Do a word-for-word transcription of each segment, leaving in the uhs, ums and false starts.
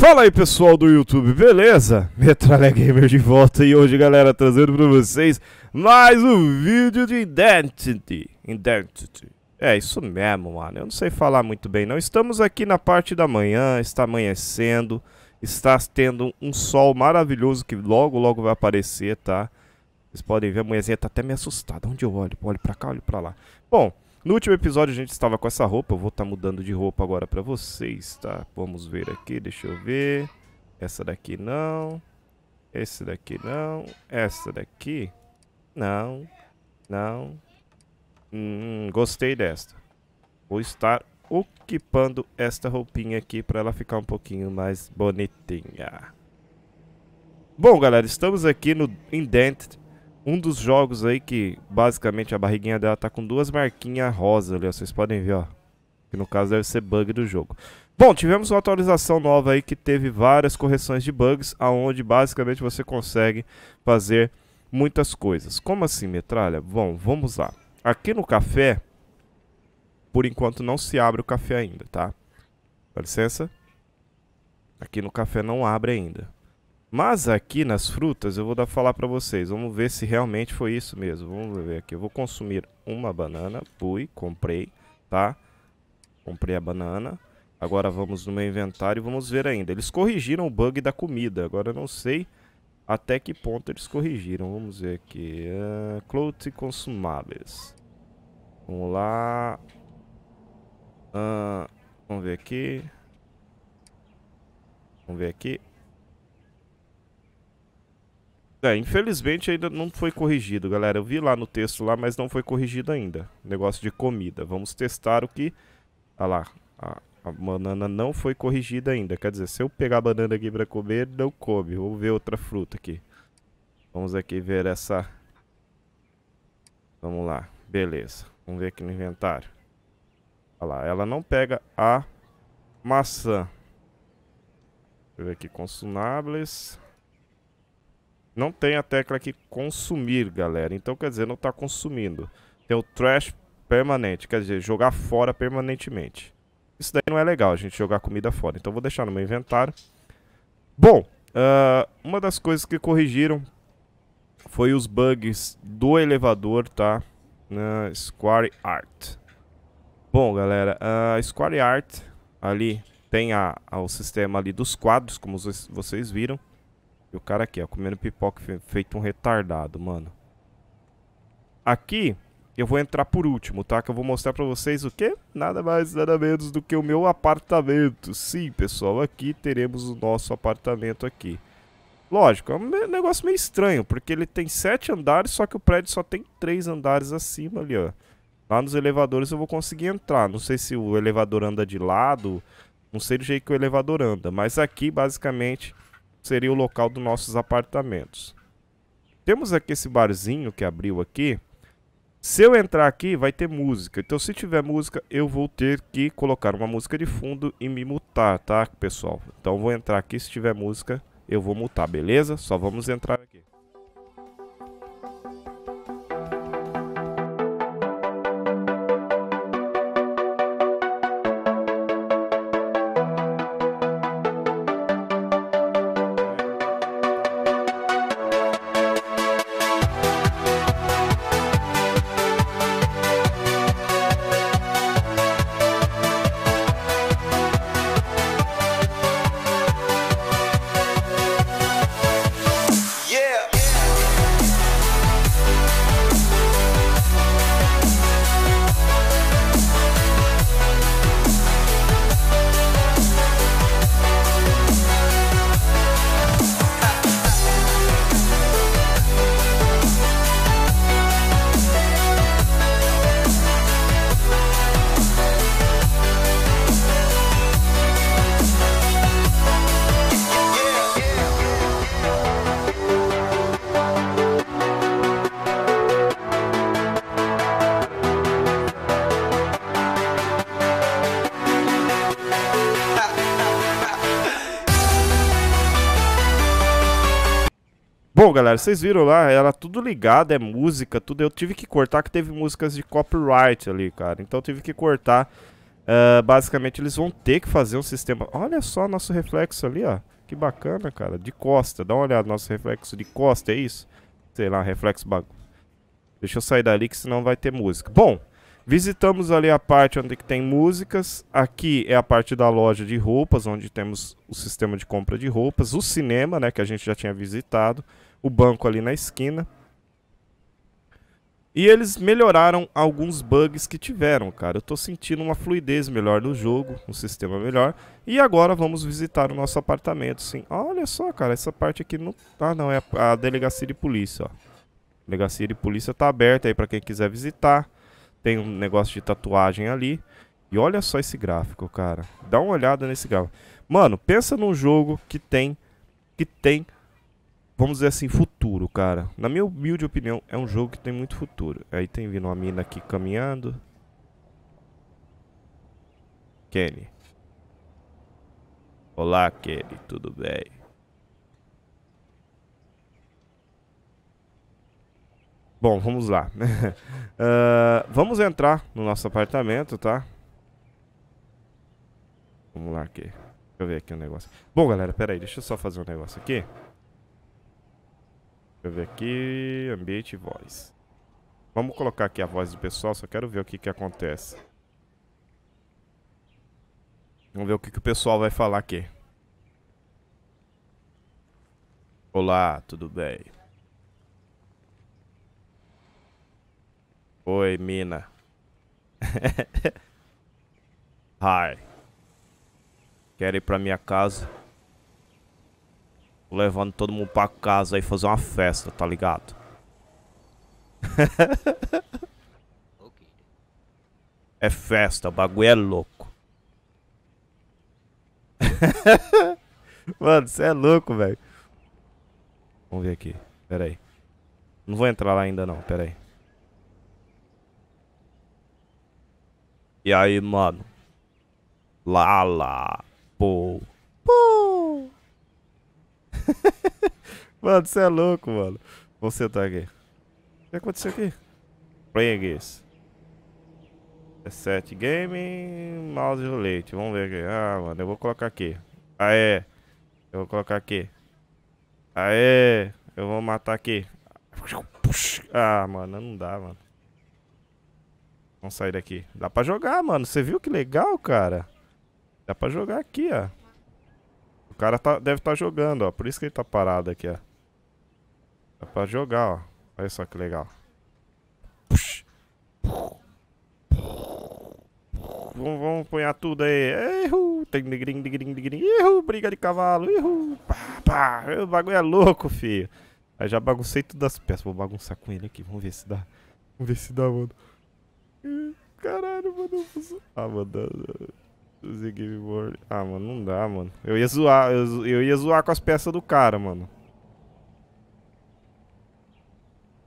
Fala aí pessoal do YouTube, beleza? Metralha Gamer de volta e hoje, galera, trazendo pra vocês mais um vídeo de Identity. Identity. É isso mesmo, mano, eu não sei falar muito bem não. Estamos aqui na parte da manhã, está amanhecendo, está tendo um sol maravilhoso que logo, logo vai aparecer, tá? Vocês podem ver, a manhãzinha tá até me assustada. Onde eu olho? Olho pra cá, olho pra lá. Bom, no último episódio a gente estava com essa roupa. Eu vou estar tá mudando de roupa agora pra vocês, tá? Vamos ver aqui, deixa eu ver. Essa daqui não. Esse daqui não. Essa daqui. Não. Não. Hum, gostei desta. Vou estar equipando esta roupinha aqui pra ela ficar um pouquinho mais bonitinha. Bom, galera, estamos aqui no Identity. Um dos jogos aí que, basicamente, a barriguinha dela tá com duas marquinhas rosa ali, ó. Vocês podem ver, ó. Que no caso deve ser bug do jogo. Bom, tivemos uma atualização nova aí que teve várias correções de bugs, aonde basicamente você consegue fazer muitas coisas. Como assim, metralha? Bom, vamos lá. Aqui no café, por enquanto não se abre o café ainda, tá? Dá licença. Aqui no café não abre ainda. Mas aqui nas frutas eu vou dar falar pra vocês. Vamos ver se realmente foi isso mesmo. Vamos ver aqui. Eu vou consumir uma banana. Fui, comprei, tá? Comprei a banana. Agora vamos no meu inventário e vamos ver ainda. Eles corrigiram o bug da comida. Agora eu não sei até que ponto eles corrigiram. Vamos ver aqui. Uh, Clothes consumáveis. Vamos lá. Uh, vamos ver aqui. Vamos ver aqui. É, infelizmente ainda não foi corrigido, galera. Eu vi lá no texto lá, mas não foi corrigido ainda. Negócio de comida. Vamos testar o que... Ah lá, a, a banana não foi corrigida ainda. Quer dizer, se eu pegar a banana aqui pra comer, não come. Vou ver outra fruta aqui. Vamos aqui ver essa... Vamos lá, beleza. Vamos ver aqui no inventário. Ah lá, ela não pega a maçã. Deixa eu ver aqui, consumáveis... Não tem a tecla aqui consumir, galera. Então, quer dizer, não tá consumindo. Tem o trash permanente. Quer dizer, jogar fora permanentemente. Isso daí não é legal, a gente jogar comida fora. Então, vou deixar no meu inventário. Bom, uh, uma das coisas que corrigiram foi os bugs do elevador, tá? Na Square Art. Bom, galera, a uh, Square Art ali tem a, a, o sistema ali dos quadros, como vocês viram. E o cara aqui, ó, comendo pipoca feito um retardado, mano. Aqui, eu vou entrar por último, tá? Que eu vou mostrar pra vocês o quê? Nada mais, nada menos do que o meu apartamento. Sim, pessoal, aqui teremos o nosso apartamento aqui. Lógico, é um negócio meio estranho, porque ele tem sete andares, só que o prédio só tem três andares acima ali, ó. Lá nos elevadores eu vou conseguir entrar. Não sei se o elevador anda de lado, não sei do jeito que o elevador anda. Mas aqui, basicamente... seria o local dos nossos apartamentos. Temos aqui esse barzinho que abriu aqui. Se eu entrar aqui, vai ter música. Então, se tiver música, eu vou ter que colocar uma música de fundo e me mutar, tá, pessoal? Então, vou entrar aqui. Se tiver música, eu vou mutar, beleza? Só vamos entrar aqui. Bom, galera, vocês viram lá, era tudo ligado, é música, tudo. Eu tive que cortar, que teve músicas de copyright ali, cara. Então eu tive que cortar Uh, basicamente eles vão ter que fazer um sistema... Olha só nosso reflexo ali, ó. Que bacana, cara. De costa. Dá uma olhada. Nosso reflexo de costa, é isso? Sei lá, reflexo bagulho. Deixa eu sair dali que senão vai ter música. Bom, visitamos ali a parte onde que tem músicas. Aqui é a parte da loja de roupas, onde temos o sistema de compra de roupas. O cinema, né, que a gente já tinha visitado. O banco ali na esquina. E eles melhoraram alguns bugs que tiveram, cara. Eu tô sentindo uma fluidez melhor no jogo, um sistema melhor. E agora vamos visitar o nosso apartamento, sim. Olha só, cara, essa parte aqui não... Ah, não, é a delegacia de polícia, ó. A delegacia de polícia tá aberta aí pra quem quiser visitar. Tem um negócio de tatuagem ali. E olha só esse gráfico, cara. Dá uma olhada nesse gráfico. Mano, pensa num jogo que tem... Que tem... Vamos dizer assim, futuro, cara. Na minha humilde opinião, é um jogo que tem muito futuro. Aí tem vindo uma mina aqui caminhando. Kelly. Olá, Kelly. Tudo bem? Bom, vamos lá. uh, vamos entrar no nosso apartamento, tá? Vamos lá aqui. Deixa eu ver aqui um negócio. Bom, galera, pera aí. Deixa eu só fazer um negócio aqui. Deixa eu ver aqui, ambiente e voz. Vamos colocar aqui a voz do pessoal, só quero ver o que que acontece. Vamos ver o que que o pessoal vai falar aqui. Olá, tudo bem? Oi, mina. Hi. Quer ir pra minha casa? Levando todo mundo pra casa aí, fazer uma festa, tá ligado? É festa, o bagulho é louco. Mano, você é louco, velho. Vamos ver aqui, pera aí. Não vou entrar lá ainda não, pera aí. E aí, mano? Lá, lá, pô. Pô. Mano, você é louco, mano. Vamos sentar aqui. O que aconteceu aqui? Preguiça. Reset game, mouse de leite. Vamos ver aqui. Ah, mano, eu vou colocar aqui. Aê. Eu vou colocar aqui. Aê. Eu vou matar aqui. Ah, mano, não dá, mano. Vamos sair daqui. Dá pra jogar, mano. Você viu que legal, cara? Dá pra jogar aqui, ó. O cara tá, deve estar tá jogando, ó. Por isso que ele tá parado aqui, ó. Dá pra jogar, ó. Olha só que legal. Vamos, vamos apanhar tudo aí. Ihu! Tem digrim, digrim, digrim. Ihu! Briga de cavalo. Ihu! Pá, pá. O bagulho é louco, filho. Aí já baguncei todas as peças. Vou bagunçar com ele aqui. Vamos ver se dá. Vamos ver se dá, mano. Caralho, mano. Ah, mano. Ah, mano, não dá, mano. Eu ia zoar, eu, eu ia zoar com as peças do cara, mano.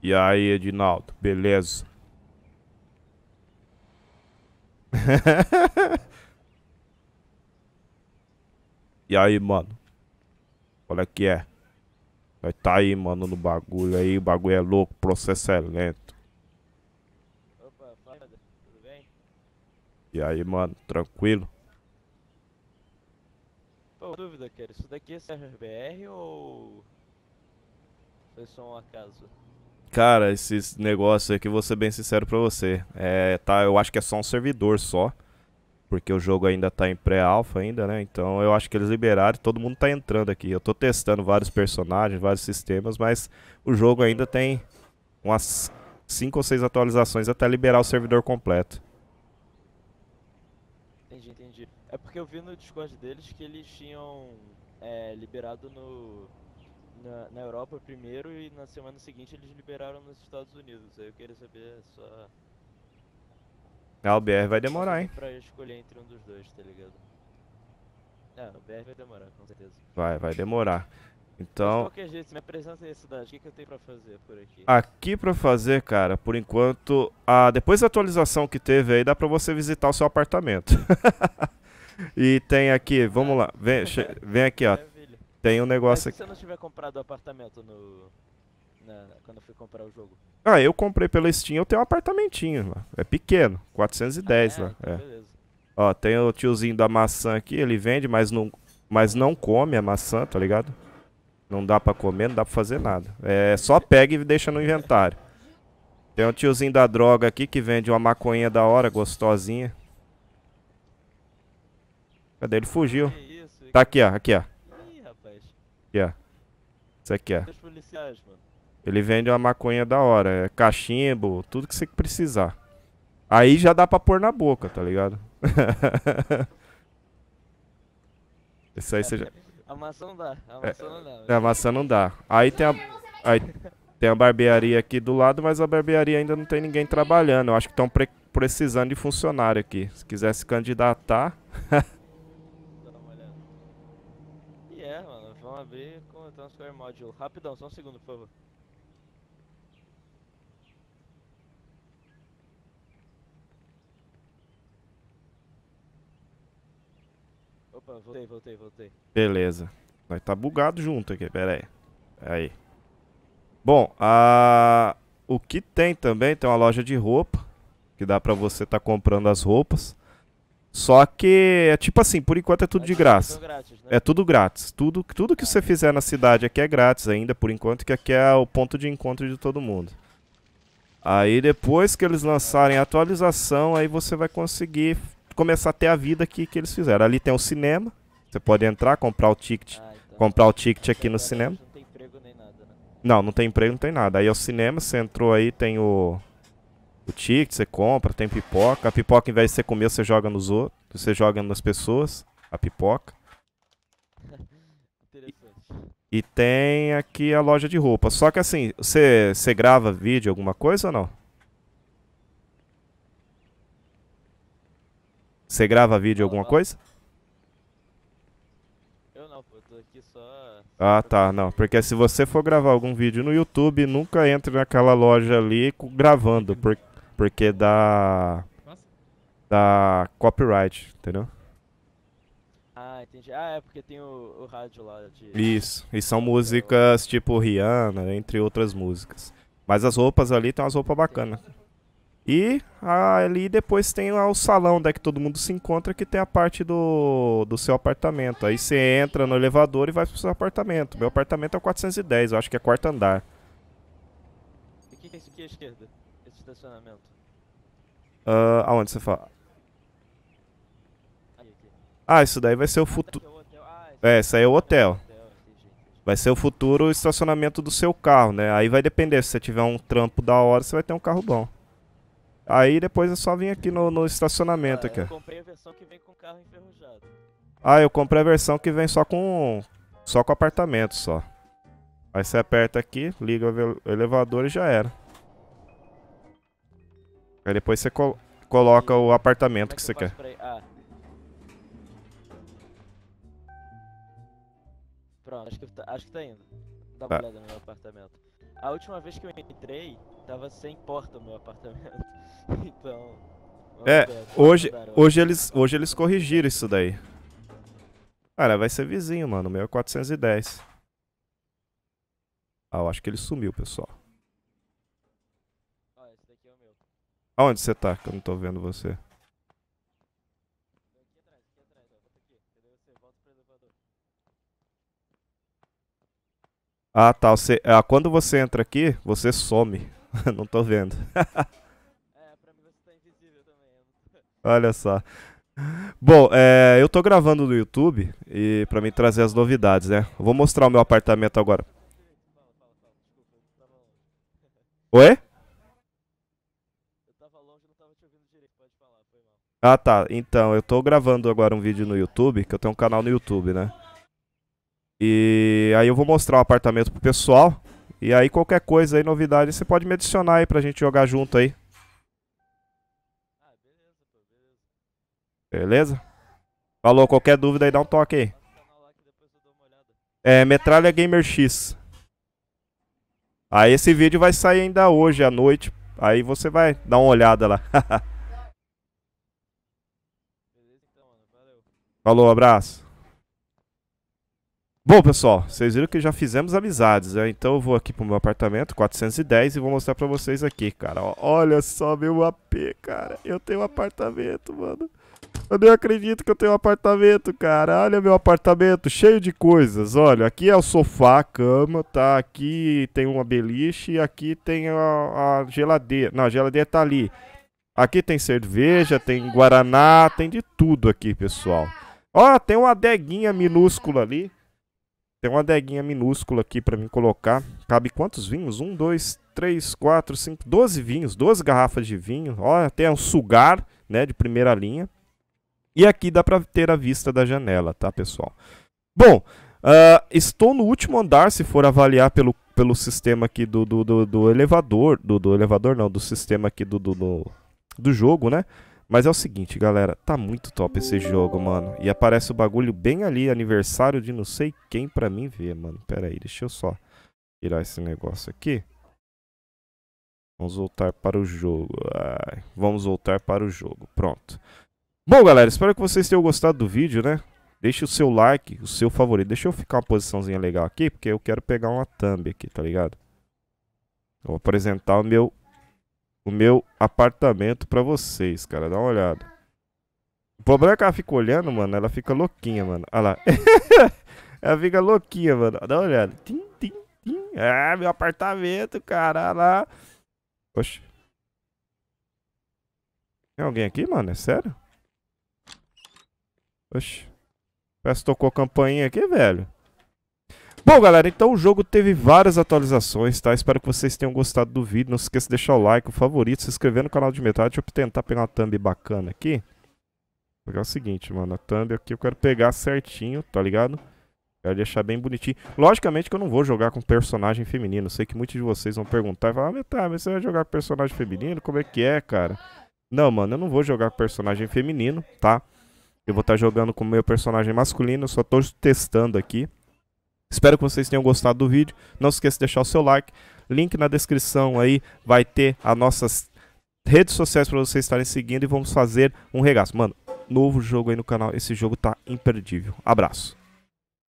E aí, Edinaldo, beleza? E aí, mano? Olha que é. Vai tá aí, mano, no bagulho aí. O bagulho é louco, o processo é lento. Opa, fala, tudo bem? E aí, mano, tranquilo? Pô, dúvida, cara, isso daqui é server B R ou foi só um acaso? Cara, esse negócio aqui, vou ser bem sincero pra você, é, tá, eu acho que é só um servidor só, porque o jogo ainda tá em pré-alpha ainda, né, então eu acho que eles liberaram e todo mundo tá entrando aqui. Eu tô testando vários personagens, vários sistemas, mas o jogo ainda tem umas cinco ou seis atualizações até liberar o servidor completo. Entendi, entendi. É porque eu vi no Discord deles que eles tinham é, liberado no, na, na Europa primeiro e na semana seguinte eles liberaram nos Estados Unidos. Aí eu queria saber só... Ah, o B R vai demorar, hein? Pra escolher entre um dos dois, tá ligado? Ah, o B R vai demorar, com certeza. Vai, vai demorar. Então... De qualquer jeito, me apresenta aí a cidade, o que, que eu tenho pra fazer por aqui? Aqui pra fazer, cara, por enquanto... Ah, depois da atualização que teve aí, dá pra você visitar o seu apartamento. E tem aqui, vamos lá, vem, vem aqui, ó. Tem um negócio aqui. Mas se você não tiver comprado o apartamento no... Na, quando eu fui comprar o jogo? Ah, eu comprei pela Steam, eu tenho um apartamentinho lá. É pequeno, quatrocentos e dez, ah, é? Lá. Então, é. Beleza. Ó, tem o tiozinho da maçã aqui, ele vende, mas não, mas não come a maçã, tá ligado? Não dá pra comer, não dá pra fazer nada. É, só pega e deixa no inventário. Tem o tiozinho da droga aqui que vende uma maconha da hora, gostosinha. Cadê? Ele fugiu. Tá aqui, ó, aqui, ó. Aqui, ó. Isso aqui, ó. Ele vende uma maconha da hora, é cachimbo, tudo que você precisar. Aí já dá pra pôr na boca, tá ligado? Isso aí você já... A maçã não dá, a maçã não dá. É, a maçã não dá. Aí tem a... Aí tem a barbearia aqui do lado, mas a barbearia ainda não tem ninguém trabalhando. Eu acho que estão pre precisando de funcionário aqui. Se quiser se candidatar... E é, mano, vamos abrir com o Transfer Module. Rapidão, só um segundo, por favor. Opa, voltei, voltei, voltei. Beleza. Nós tá bugado junto aqui, pera aí. Aí. Bom, a... o que tem também, tem uma loja de roupa, que dá pra você tá comprando as roupas. Só que, é tipo assim, por enquanto é tudo de graça. É tudo grátis. Tudo, tudo que você fizer na cidade aqui é grátis ainda, por enquanto, que aqui é o ponto de encontro de todo mundo. Aí depois que eles lançarem a atualização, aí você vai conseguir... começar a ter a vida aqui que eles fizeram. Ali tem um cinema, você pode entrar, comprar o ticket, ah, então, comprar o ticket aqui no cinema. Não tem emprego nem nada, né? Não, não tem emprego, não tem nada. Aí é o cinema, você entrou aí, tem o, o ticket, você compra, tem pipoca. A pipoca, ao invés de você comer, você joga nos outros, você joga nas pessoas, a pipoca. Interessante. E, e tem aqui a loja de roupa. Só que assim, você, você grava vídeo, alguma coisa ou não? Você grava vídeo, alguma coisa? Eu não, pô, eu tô aqui só... Ah, tá, não. Porque se você for gravar algum vídeo no YouTube, nunca entre naquela loja ali gravando, por, porque dá... dá copyright, entendeu? Ah, entendi. Ah, é porque tem o, o rádio lá de... Isso, e são músicas tipo Rihanna, entre outras músicas. Mas as roupas ali, tem umas roupas bacanas. E ali depois tem o salão onde é que todo mundo se encontra, que tem a parte do, do seu apartamento. Aí você entra no elevador e vai pro seu apartamento. Meu apartamento é o quatrocentos e dez, eu acho que é quarto andar. E o que, que é isso aqui à esquerda? Esse estacionamento? Uh, aonde você fala? Aí, aqui. Ah, isso daí vai ser o futuro... Ah, é, isso aí é o hotel. Vai ser o futuro estacionamento do seu carro, né? Aí vai depender, se você tiver um trampo da hora, você vai ter um carro bom. Aí depois é só vir aqui no, no estacionamento. Ah, aqui. Eu comprei a versão que vem com carro enferrujado. Ah, eu comprei a versão que vem só com só com apartamento só. Aí você aperta aqui, liga o elevador e já era. Aí depois você col coloca e o apartamento é que, que você quer. Ah. Pronto, acho que, tá, acho que tá indo. Dá uma ah. olhada no meu apartamento. A última vez que eu entrei, tava sem porta o meu apartamento. Então... É, ver, hoje, hoje, eles, hoje eles corrigiram isso daí. Cara, vai ser vizinho, mano. O meu é quatrocentos e dez. Ah, eu acho que ele sumiu, pessoal. Ah, esse daqui é o meu. Aonde você tá? Que eu não tô vendo você. Aqui atrás, aqui atrás. Volta aqui. Cadê você? Volta pro elevador. Ah, tá. Você, ah, quando você entra aqui, você some. Não tô vendo. Olha só. Bom, é, eu tô gravando no YouTube e pra mim trazer as novidades, né? Eu vou mostrar o meu apartamento agora. Oi? Ah, tá. Então, eu tô gravando agora um vídeo no YouTube, que eu tenho um canal no YouTube, né? E aí eu vou mostrar o apartamento pro pessoal. E aí qualquer coisa aí, novidade, você pode me adicionar aí pra gente jogar junto aí. Beleza? Falou, qualquer dúvida aí dá um toque aí. É, Metralha Gamer X. Aí esse vídeo vai sair ainda hoje à noite. Aí você vai dar uma olhada lá. Falou, abraço. Bom, pessoal, vocês viram que já fizemos amizades, né? Então eu vou aqui pro meu apartamento, quatrocentos e dez, e vou mostrar pra vocês aqui, cara. Olha só meu A P, cara. Eu tenho um apartamento, mano. Eu nem acredito que eu tenho um apartamento, cara. Olha meu apartamento, cheio de coisas. Olha, aqui é o sofá, a cama, tá? Aqui tem uma beliche e aqui tem a, a geladeira. Não, a geladeira tá ali. Aqui tem cerveja, tem guaraná, tem de tudo aqui, pessoal. Ó, tem uma adeguinha minúscula ali. Tem uma adeguinha minúscula aqui pra mim colocar. Cabe quantos vinhos? Um, dois, três, quatro, cinco, doze vinhos. Doze garrafas de vinho. Ó, tem um sugar, né, de primeira linha. E aqui dá pra ter a vista da janela, tá, pessoal? Bom, uh, estou no último andar, se for avaliar pelo, pelo sistema aqui do, do, do, do elevador. Do, do elevador não, do sistema aqui do, do, do, do jogo, né? Mas é o seguinte, galera, tá muito top esse jogo, mano. E aparece o bagulho bem ali, aniversário de não sei quem pra mim ver, mano. Pera aí, deixa eu só tirar esse negócio aqui. Vamos voltar para o jogo. Ai, vamos voltar para o jogo, pronto. Bom, galera, espero que vocês tenham gostado do vídeo, né? Deixa o seu like, o seu favorito. Deixa eu ficar uma posiçãozinha legal aqui, porque eu quero pegar uma thumb aqui, tá ligado? Eu vou apresentar o meu... o meu apartamento pra vocês, cara. Dá uma olhada. O problema é que ela fica olhando, mano. Ela fica louquinha, mano. Olha lá. Ela fica louquinha, mano. Dá uma olhada. Tim, tim, tim. Ah, meu apartamento, cara. Olha lá. Oxi. Tem alguém aqui, mano? É sério? Oxi. Parece que tocou a campainha aqui, velho. Bom, galera, então o jogo teve várias atualizações, tá? Espero que vocês tenham gostado do vídeo. Não se esqueça de deixar o like, o favorito, se inscrever no canal de Metralha. Deixa eu tentar pegar uma thumb bacana aqui. Vou pegar o seguinte, mano. A thumb aqui eu quero pegar certinho, tá ligado? Quero deixar bem bonitinho. Logicamente que eu não vou jogar com personagem feminino. Sei que muitos de vocês vão perguntar e falar: ah, Metralha, mas você vai jogar com personagem feminino? Como é que é, cara? Não, mano, eu não vou jogar com personagem feminino, tá? Eu vou estar jogando com o meu personagem masculino. Eu só tô testando aqui. Espero que vocês tenham gostado do vídeo. Não se esqueça de deixar o seu like. Link na descrição aí vai ter as nossas redes sociais para vocês estarem seguindo. E vamos fazer um regaço. Mano, novo jogo aí no canal. Esse jogo tá imperdível. Abraço.